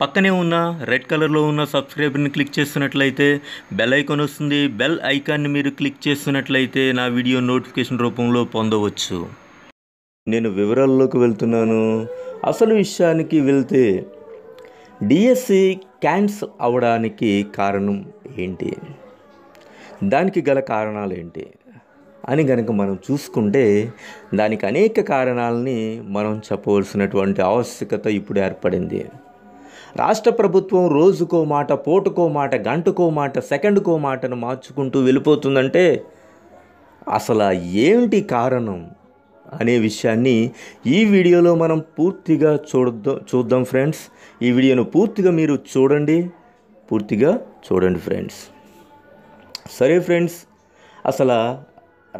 పక్కనే ఉన్న రెడ్ కలర్లో ఉన్న సబ్స్క్రైబ్ని క్లిక్ చేస్తున్నట్లయితే బెల్ ఐకాన్ వస్తుంది. బెల్ ఐకాన్ని మీరు క్లిక్ చేస్తున్నట్లయితే నా వీడియో నోటిఫికేషన్ రూపంలో పొందవచ్చు. నేను వివరాల్లోకి వెళ్తున్నాను. అసలు విషయానికి వెళ్తే డిఎస్సి క్యాన్సిల్ అవడానికి కారణం ఏంటి, దానికి గల కారణాలు ఏంటి అని కనుక మనం చూసుకుంటే దానికి అనేక కారణాలని మనం చెప్పవలసినటువంటి ఆవశ్యకత ఇప్పుడు ఏర్పడింది. రాష్ట్ర ప్రభుత్వం రోజుకో మాట, పూటకో మాట, గంటకో మాట, సెకండ్కో మాటను మార్చుకుంటూ వెళ్ళిపోతుందంటే అసలు ఏంటి కారణం అనే విషయాన్ని ఈ వీడియోలో మనం పూర్తిగా చూద్దాం ఫ్రెండ్స్. ఈ వీడియోను పూర్తిగా మీరు చూడండి ఫ్రెండ్స్. సరే ఫ్రెండ్స్, అసలు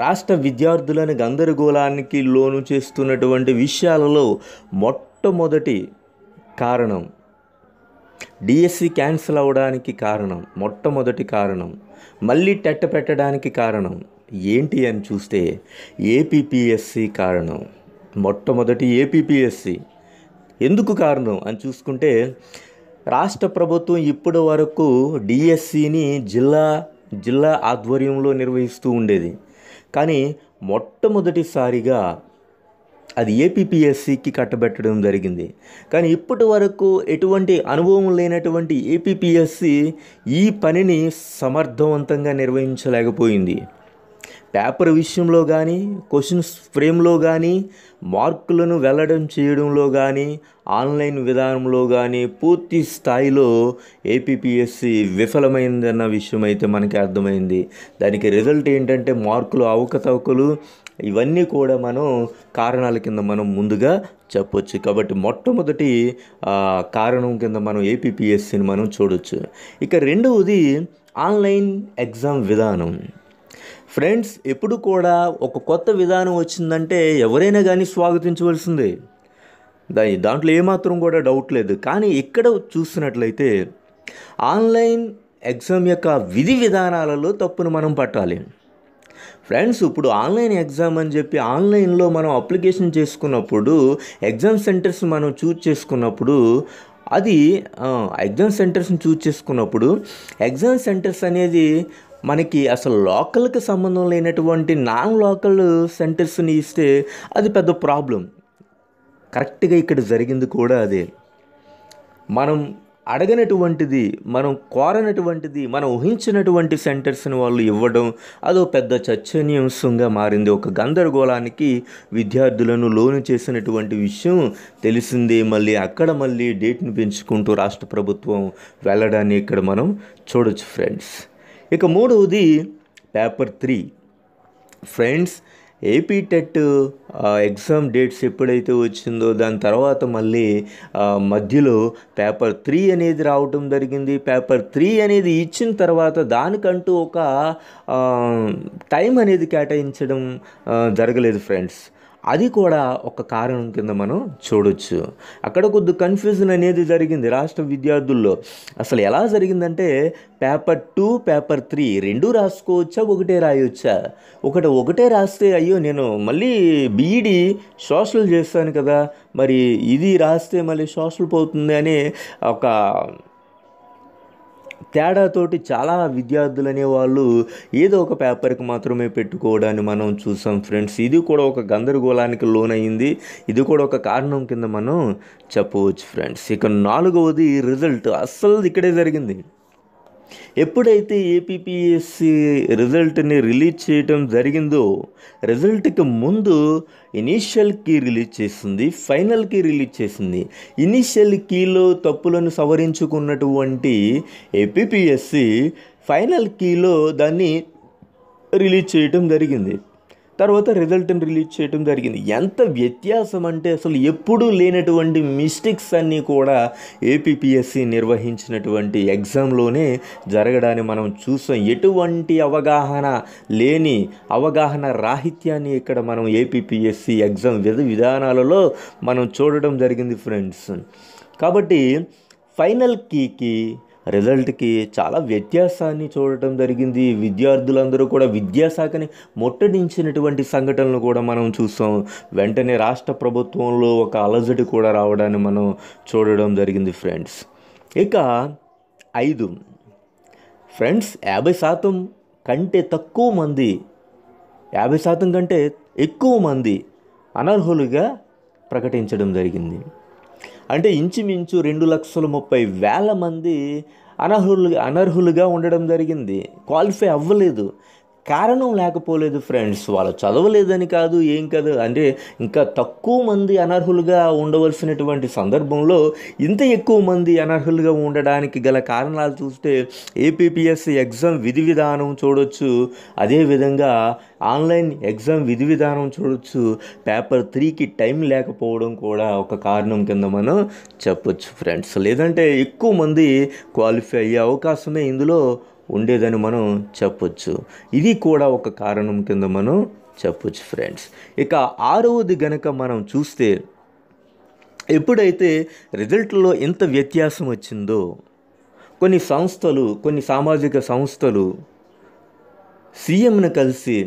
రాష్ట్ర విద్యార్థులను గందరగోళానికి లోను చేస్తున్నటువంటి విషయాలలో మొట్టమొదటి కారణం డిఎస్సి క్యాన్సిల్ అవడానికి కారణం మళ్ళీ టెట్ పెట్టడానికి కారణం ఏంటి అని చూస్తే ఏపీపీఎస్సి కారణం. మొట్టమొదటి ఏపీపీఎస్సి ఎందుకు కారణం అని చూసుకుంటే రాష్ట్ర ప్రభుత్వం ఇప్పటి వరకు డిఎస్సిని జిల్లా ఆధ్వర్యంలో నిర్వహిస్తూ ఉండేది. కానీ మొట్టమొదటిసారిగా అది ఏపీపీఎస్సికి కట్టబెట్టడం జరిగింది. కానీ ఇప్పటి వరకు ఎటువంటి అనుభవం లేనటువంటి ఏపీపీఎస్సి ఈ పనిని సమర్థవంతంగా నిర్వహించలేకపోయింది. పేపర్ విషయంలో కానీ, క్వశ్చన్స్ ఫ్రేమ్లో కానీ, మార్కులను వెల్లడం చేయడంలో కానీ, ఆన్లైన్ విధానంలో కానీ పూర్తి స్థాయిలో ఏపీపీఎస్సి విఫలమైందన్న విషయం అయితే మనకి అర్థమైంది. దానికి రిజల్ట్ ఏంటంటే మార్కులు అవకతవకలు ఇవన్నీ కూడా మనం కారణాల కింద మనం ముందుగా చెప్పొచ్చు. కాబట్టి మొట్టమొదటి కారణం కింద మనం ఏపీపీఎస్సిని మనం చూడవచ్చు. ఇక రెండవది ఆన్లైన్ ఎగ్జామ్ విధానం. ఫ్రెండ్స్, ఎప్పుడు కూడా ఒక కొత్త విధానం వచ్చిందంటే ఎవరైనా కానీ స్వాగతించవలసిందే, దాంట్లో ఏమాత్రం కూడా డౌట్ లేదు. కానీ ఇక్కడ చూసినట్లయితే ఆన్లైన్ ఎగ్జామ్ యొక్క విధి విధానాలలో తప్పును మనం పట్టాలి. ఫ్రెండ్స్, ఇప్పుడు ఆన్లైన్ ఎగ్జామ్ అని చెప్పి ఆన్లైన్లో మనం అప్లికేషన్ చేసుకున్నప్పుడు ఎగ్జామ్ సెంటర్స్ మనం చూజ్ చేసుకున్నప్పుడు ఎగ్జామ్ సెంటర్స్ అనేది మనకి అసలు లోకల్కి సంబంధం లేనటువంటి నాన్ లోకల్ సెంటర్స్ని ఇస్తే అది పెద్ద ప్రాబ్లం. కరెక్ట్గా ఇక్కడ జరిగింది కూడా అదే. మనం అడగనటువంటిది, మనం కోరనటువంటిది, మనం ఊహించినటువంటి సెంటర్స్ని వాళ్ళు ఇవ్వడం అదో పెద్ద చర్చనీయాంశంగా మారింది. ఒక గందరగోళానికి విద్యార్థులను లోను చేసినటువంటి విషయం తెలిసింది. మళ్ళీ అక్కడ డేట్ని పెంచుకుంటూ రాష్ట్ర ప్రభుత్వం వెళ్ళడాన్ని ఇక్కడ మనం చూడొచ్చు ఫ్రెండ్స్. ఇక మూడవది paper 3. Friends, AP TET exam dates ఎప్పుడైతే వచ్చిందో దాని తర్వాత మళ్ళీ మధ్యలో పేపర్ 3 అనేది రావటం జరిగింది. పేపర్ 3 అనేది ఇచ్చిన తర్వాత దానికంటూ ఒక టైం అనేది కేటాయించడం జరగలేదు ఫ్రెండ్స్. అది కూడా ఒక కారణం కింద మనం చూడొచ్చు. అక్కడ కొద్ది కన్ఫ్యూజన్ అనేది జరిగింది రాష్ట్ర విద్యార్థుల్లో. అసలు ఎలా జరిగిందంటే పేపర్ 2 పేపర్ 3 రెండూ రాసుకోవచ్చా, ఒకటే రాయొచ్చా? ఒకటే రాస్తే అయ్యో నేను మళ్ళీ బీఈడి సోషల్ చేస్తాను కదా, మరి ఇది రాస్తే మళ్ళీ సోషల్ పోతుంది అనే ఒక తేడాతోటి చాలా విద్యార్థులు అనేవాళ్ళు ఏదో ఒక పేపర్కి మాత్రమే పెట్టుకోవడాన్ని మనం చూసాం ఫ్రెండ్స్. ఇది కూడా ఒక గందరగోళానికి లోనయ్యింది. ఇది కూడా ఒక కారణం కింద మనం చెప్పవచ్చు ఫ్రెండ్స్. ఇక 4వది రిజల్ట్. అస్సలు ఇక్కడే జరిగింది. ఎప్పుడైతే ఏపీపీఎస్సి రిజల్ట్ని రిలీజ్ చేయడం జరిగిందో రిజల్ట్కి ముందు ఇనీషియల్ కీ రిలీజ్ చేసింది, ఫైనల్ కీ రిలీజ్ చేసింది. ఇనీషియల్ కీలో తప్పులను సవరించుకున్నటువంటి ఏపీపీఎస్సి ఫైనల్ కీలో దాన్ని రిలీజ్ చేయడం జరిగింది. తర్వాత రిజల్ట్ని రిలీజ్ చేయడం జరిగింది. ఎంత వ్యత్యాసం అంటే అసలు ఎప్పుడూ లేనటువంటి మిస్టేక్స్ అన్నీ కూడా ఏపీపీఎస్సి నిర్వహించినటువంటి ఎగ్జామ్లోనే జరగడాన్ని మనం చూసాం. ఎటువంటి అవగాహన రాహిత్యాన్ని ఇక్కడ మనం ఏపీపీఎస్సి ఎగ్జామ్ విధానాలలో మనం చూడడం జరిగింది ఫ్రెండ్స్. కాబట్టి ఫైనల్ కీకి రిజల్ట్కి చాలా వ్యత్యాసాన్ని చూడటం జరిగింది. విద్యార్థులందరూ కూడా విద్యాశాఖని ముట్టడించినటువంటి సంఘటనలు కూడా మనం చూసాం. వెంటనే రాష్ట్ర ప్రభుత్వంలో ఒక అలజడి కూడా రావడాన్ని మనం చూడడం జరిగింది ఫ్రెండ్స్. ఇక 5 ఫ్రెండ్స్ 50% కంటే తక్కువ మంది 50% కంటే ఎక్కువ మంది అనర్హులుగా ప్రకటించడం జరిగింది. అంటే ఇంచుమించు 2,30,000 మంది అనర్హులుగా ఉండడం జరిగింది, క్వాలిఫై అవ్వలేదు. కారణం లేకపోలేదు ఫ్రెండ్స్, వాళ్ళు చదవలేదని కాదు ఏం కాదు, అంటే ఇంకా తక్కువ మంది అనర్హులుగా ఉండవలసినటువంటి సందర్భంలో ఇంత ఎక్కువ మంది అనర్హులుగా ఉండడానికి గల కారణాలు చూస్తే ఏపీపీఎస్సీ ఎగ్జామ్ విధి విధానం చూడవచ్చు, అదేవిధంగా ఆన్లైన్ ఎగ్జామ్ విధి విధానం చూడవచ్చు, పేపర్ 3కి టైం లేకపోవడం కూడా ఒక కారణం కింద మనం చెప్పొచ్చు ఫ్రెండ్స్. లేదంటే ఎక్కువ మంది క్వాలిఫై అయ్యే అవకాశమే ఇందులో ఉండేదని మనం చెప్పొచ్చు, ఇది కూడా ఒక కారణం కింద మనం చెప్పొచ్చు ఫ్రెండ్స్. ఇక 6వది గనక మనం చూస్తే, ఎప్పుడైతే రిజల్ట్లో ఎంత వ్యత్యాసం వచ్చిందో కొన్ని సంస్థలు, కొన్ని సామాజిక సంస్థలు సీఎంను కలిసి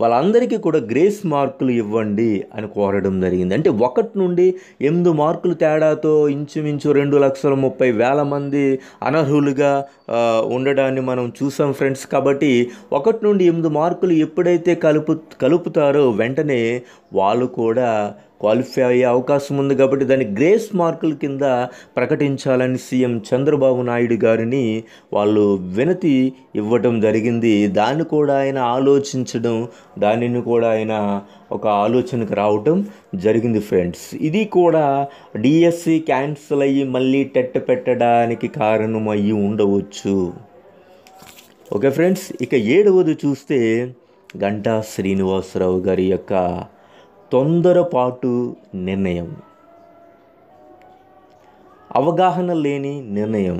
వాళ్ళందరికీ కూడా గ్రేస్ మార్కులు ఇవ్వండి అని కోరడం జరిగింది. అంటే 1 నుండి 8 మార్కులు తేడాతో ఇంచుమించు 2,30,000 మంది అనర్హులుగా ఉండడాన్ని మనం చూసాం ఫ్రెండ్స్. కాబట్టి 1 నుండి 8 మార్కులు ఎప్పుడైతే కలుపుతారో వెంటనే వాళ్ళు కూడా క్వాలిఫై అయ్యే అవకాశం ఉంది. కాబట్టి దాన్ని గ్రేస్ మార్కుల కింద ప్రకటించాలని సీఎం చంద్రబాబు నాయుడు గారిని వాళ్ళు వినతి ఇవ్వటం జరిగింది. దాన్ని కూడా ఆయన ఆలోచించడం, దానిని కూడా ఆయన ఒక ఆలోచనకు రావటం జరిగింది ఫ్రెండ్స్. ఇది కూడా డిఎస్సి క్యాన్సిల్ అయ్యి మళ్ళీ టెట్ పెట్టడానికి కారణం అయ్యి ఉండవచ్చు. ఓకే ఫ్రెండ్స్, ఇక 7వది చూస్తే గంటా శ్రీనివాసరావు గారి యొక్క తొందరపాటు నిర్ణయం, అవగాహన లేని నిర్ణయం,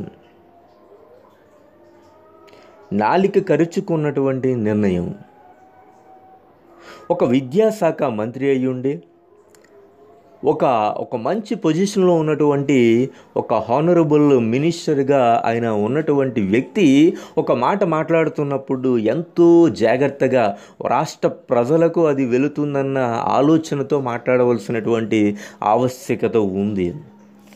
నాలిక కరుచుకున్నటువంటి నిర్ణయం. ఒక విద్యాశాఖ మంత్రి అయ్యుండి ఒక మంచి పొజిషన్లో ఉన్నటువంటి ఒక హానరబుల్ మినిస్టర్గా ఆయన ఉన్నటువంటి వ్యక్తి ఒక మాట మాట్లాడుతున్నప్పుడు ఎంతో జాగ్రత్తగా రాష్ట్ర ప్రజలకు అది వెళుతుందన్న ఆలోచనతో మాట్లాడవలసినటువంటి ఆవశ్యకత ఉంది.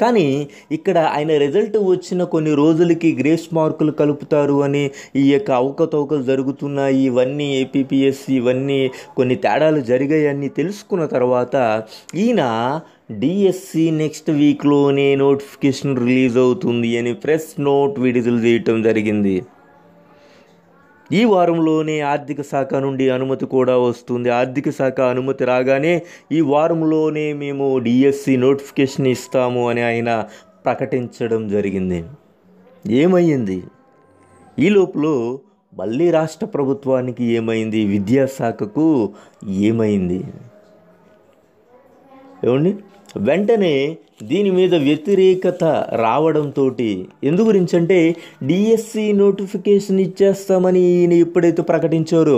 కానీ ఇక్కడ ఆయన రిజల్ట్ వచ్చిన కొన్ని రోజులకి గ్రేస్ మార్కులు కలుపుతారు అని ఈ యొక్క అవకతవకలు జరుగుతున్నాయి, ఇవన్నీ ఏపీపీఎస్సీ ఇవన్నీ కొన్ని తేడాలు జరిగాయని తెలుసుకున్న తర్వాత ఈయన డిఎస్సి నెక్స్ట్ వీక్లోనే నోటిఫికేషన్ రిలీజ్ అవుతుంది అని ప్రెస్ నోట్ విడుదల చేయటం జరిగింది. ఈ వారంలోనే ఆర్థిక శాఖ నుండి అనుమతి కూడా వస్తుంది, ఆర్థిక శాఖ అనుమతి రాగానే ఈ వారంలోనే మేము డిఎస్సి నోటిఫికేషన్ ఇస్తాము అని ఆయన ప్రకటించడం జరిగింది. ఏమైంది? ఈ లోపల మళ్ళీ రాష్ట్ర ప్రభుత్వానికి ఏమైంది, విద్యాశాఖకు ఏమైంది? ఏమండి, వెంటనే దీని మీద వ్యతిరేకత రావడంతో, ఎందు గురించి అంటే డిఎస్సి నోటిఫికేషన్ ఇచ్చేస్తామని ఈయన ఎప్పుడైతే ప్రకటించారో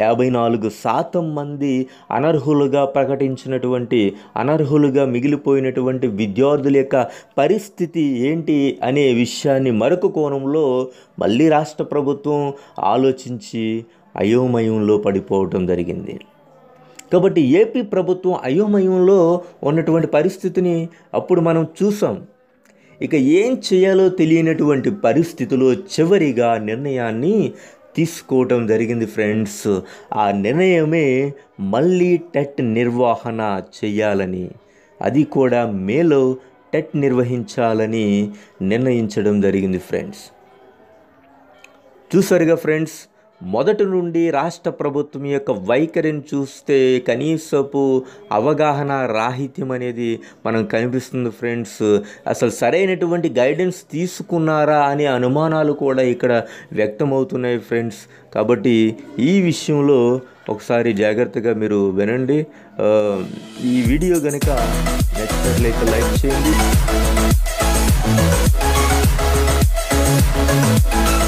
54% మంది అనర్హులుగా ప్రకటించినటువంటి అనర్హులుగా మిగిలిపోయినటువంటి విద్యార్థుల యొక్క పరిస్థితి ఏంటి అనే విషయాన్ని మరొక కోణంలో మళ్ళీ రాష్ట్ర ప్రభుత్వం ఆలోచించి అయోమయంలో పడిపోవటం జరిగింది. కాబట్టి ఏపీ ప్రభుత్వం అయోమయంలో ఉన్నటువంటి పరిస్థితిని అప్పుడు మనం చూసాం. ఇక ఏం చేయాలో తెలియనటువంటి పరిస్థితిలో చివరిగా నిర్ణయాన్ని తీసుకోవటం జరిగింది ఫ్రెండ్స్. ఆ నిర్ణయమే మళ్ళీ టెట్ నిర్వహణ చేయాలని, అది కూడా మేలో టెట్ నిర్వహించాలని నిర్ణయించడం జరిగింది ఫ్రెండ్స్. చూసారుగా ఫ్రెండ్స్, మొదటి నుండి రాష్ట్ర ప్రభుత్వం యొక్క వైఖరిని చూస్తే కనీసపు అవగాహన రాహిత్యం అనేది మనం కనిపిస్తుంది ఫ్రెండ్స్. అసలు సరైనటువంటి గైడెన్స్ తీసుకున్నారా అనే అనుమానాలు కూడా ఇక్కడ వ్యక్తమవుతున్నాయి ఫ్రెండ్స్. కాబట్టి ఈ విషయంలో ఒకసారి జాగ్రత్తగా మీరు వినండి. ఈ వీడియో కనుక నచ్చినట్లయితే లైక్ చేయండి.